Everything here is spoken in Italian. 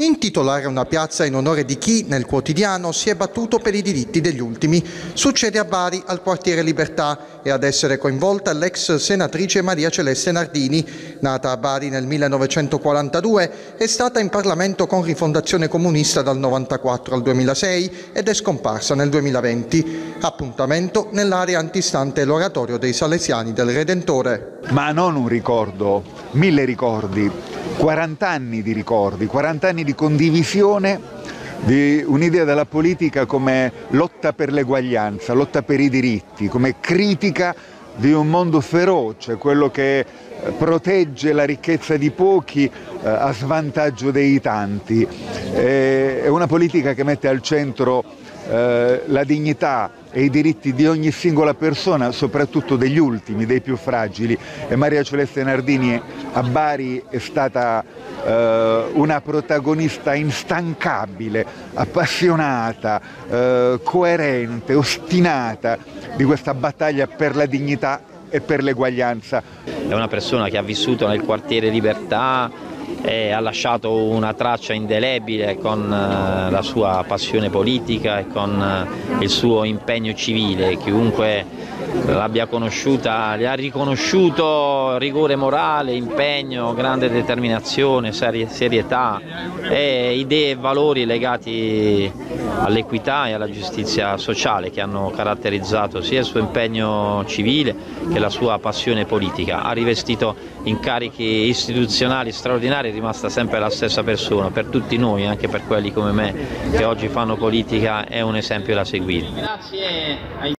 intitolare una piazza in onore di chi, nel quotidiano, si è battuto per i diritti degli ultimi. Succede a Bari, al quartiere Libertà, e ad essere coinvolta l'ex senatrice Maria Celeste Nardini. Nata a Bari nel 1942, è stata in Parlamento con Rifondazione Comunista dal 1994 al 2006 ed è scomparsa nel 2020. Appuntamento nell'area antistante l'oratorio dei Salesiani del Redentore. Ma non un ricordo, mille ricordi, 40 anni di ricordi, 40 anni di condivisione di un'idea della politica come lotta per l'eguaglianza, lotta per i diritti, come critica di un mondo feroce, quello che protegge la ricchezza di pochi a svantaggio dei tanti. È una politica che mette al centro la dignità e i diritti di ogni singola persona, soprattutto degli ultimi, dei più fragili. E Maria Celeste Nardini a Bari è stata una protagonista instancabile, appassionata, coerente, ostinata di questa battaglia per la dignità e per l'eguaglianza. È una persona che ha vissuto nel quartiere Libertà e ha lasciato una traccia indelebile con la sua passione politica e con il suo impegno civile. Chiunque l'abbia conosciuta le ha riconosciuto rigore morale, impegno, grande determinazione, serietà e idee e valori legati all'equità e alla giustizia sociale che hanno caratterizzato sia il suo impegno civile che la sua passione politica. Ha rivestito incarichi istituzionali straordinari, è rimasta sempre la stessa persona, per tutti noi, anche per quelli come me che oggi fanno politica è un esempio da seguire.